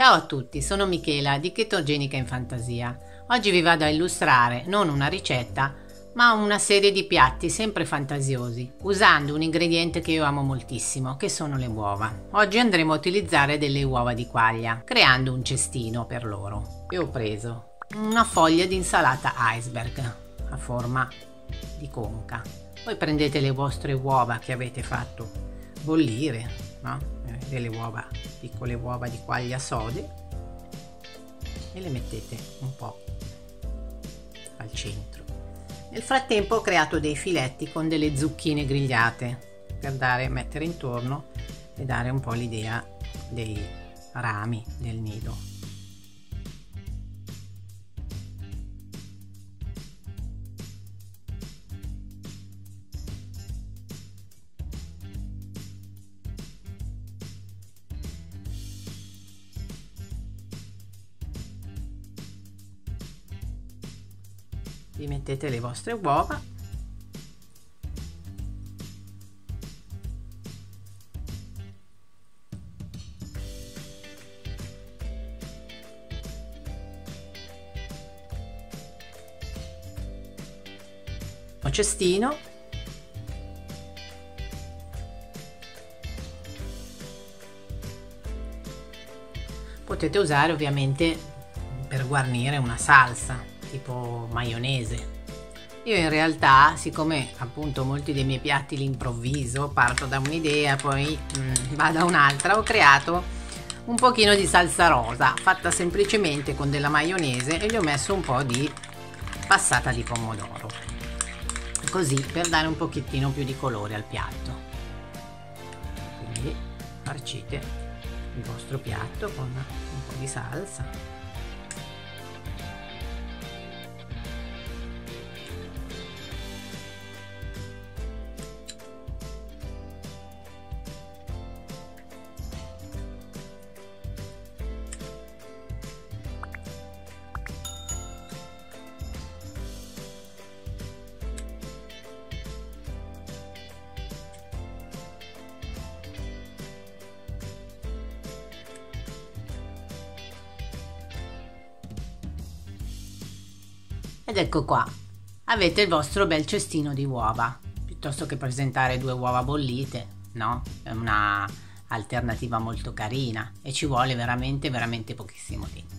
Ciao a tutti, sono Michela di Chetogenica in Fantasia. Oggi vi vado a illustrare non una ricetta, ma una serie di piatti sempre fantasiosi, usando un ingrediente che io amo moltissimo, che sono le uova. Oggi andremo a utilizzare delle uova di quaglia, creando un cestino per loro. Io ho preso una foglia di insalata iceberg a forma di conca. Poi prendete le vostre uova che avete fatto bollire, no? Delle uova, piccole uova di quaglia sode, e le mettete un po' al centro. Nel frattempo ho creato dei filetti con delle zucchine grigliate per mettere intorno e dare un po' l'idea dei rami del nido. Vi mettete le vostre uova a cestino . Potete usare ovviamente per guarnire una salsa tipo maionese. Io in realtà, siccome appunto molti dei miei piatti all'improvviso, parto da un'idea poi vado a un'altra, ho creato un pochino di salsa rosa fatta semplicemente con della maionese e gli ho messo un po' di passata di pomodoro, così per dare un pochettino più di colore al piatto. Quindi farcite il vostro piatto con un po' di salsa. Ed ecco qua, avete il vostro bel cestino di uova. Piuttosto che presentare due uova bollite, no? È una alternativa molto carina e ci vuole veramente pochissimo tempo.